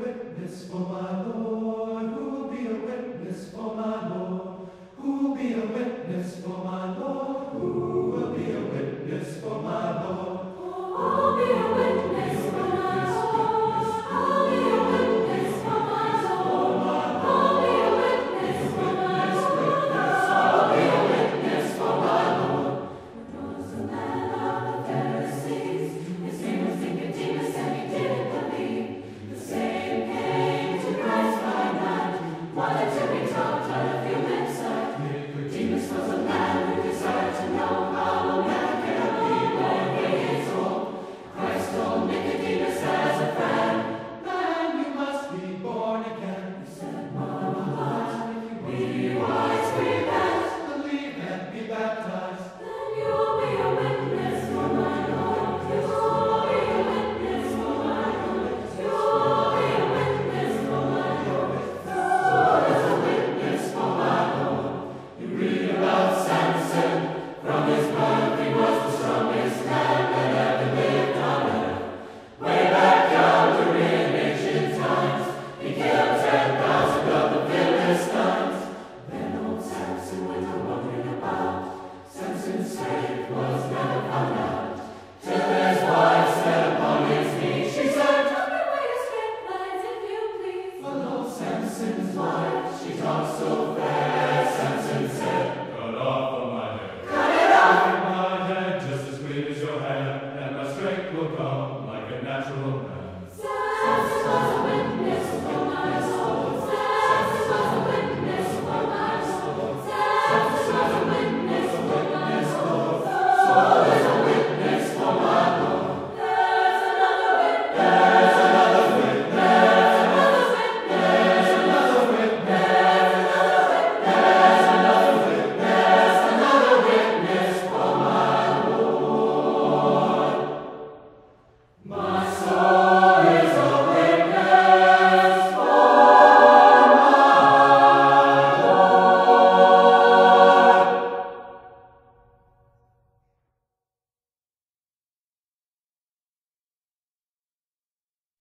a witness for my Lord, who'll be a witness for my Lord, who'll be a witness for my Lord, who will be a witness for my Lord, who'll be a witness for my Lord.